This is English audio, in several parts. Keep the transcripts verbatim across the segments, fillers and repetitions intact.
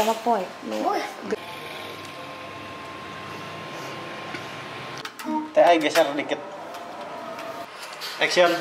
stomach point. No. Teh, geser dikit. Action.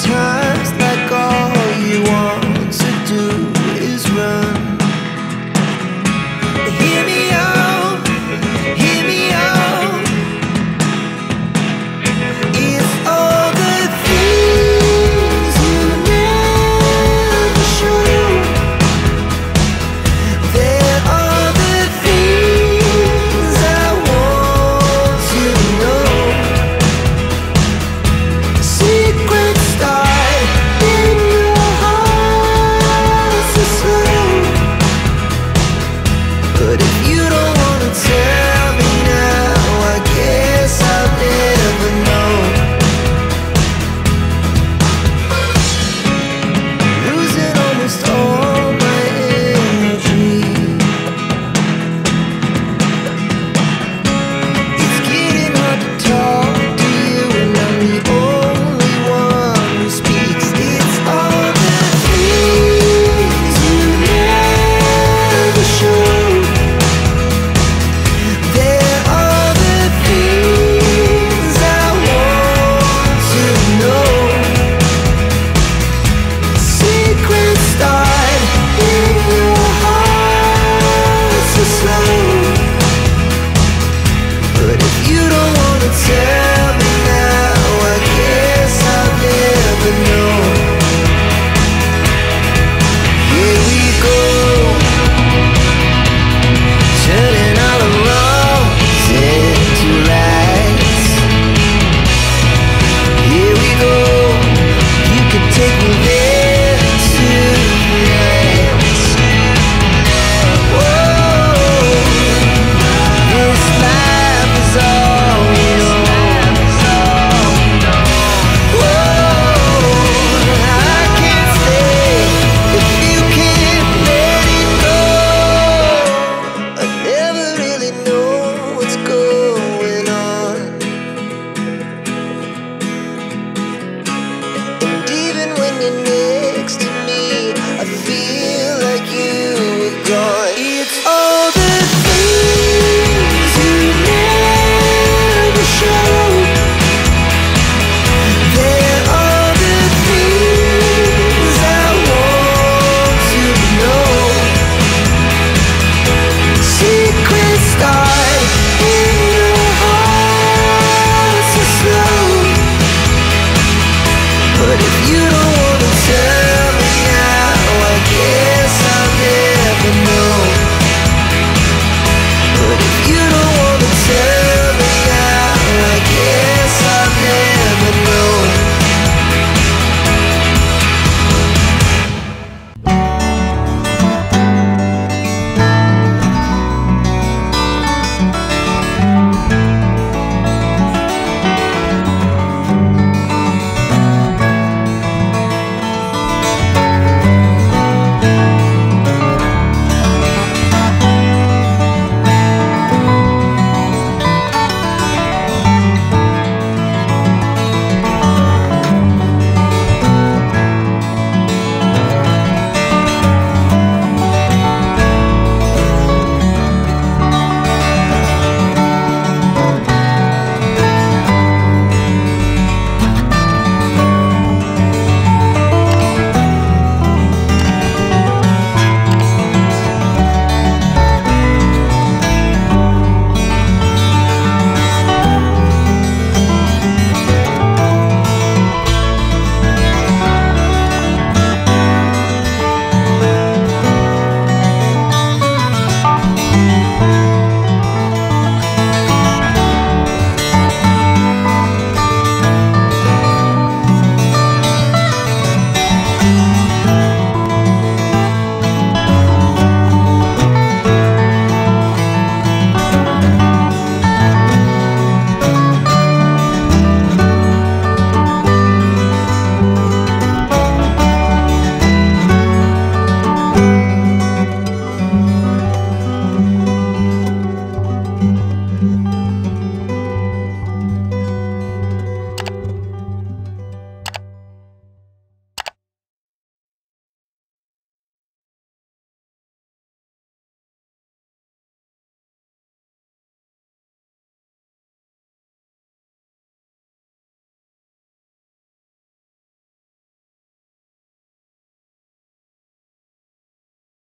times.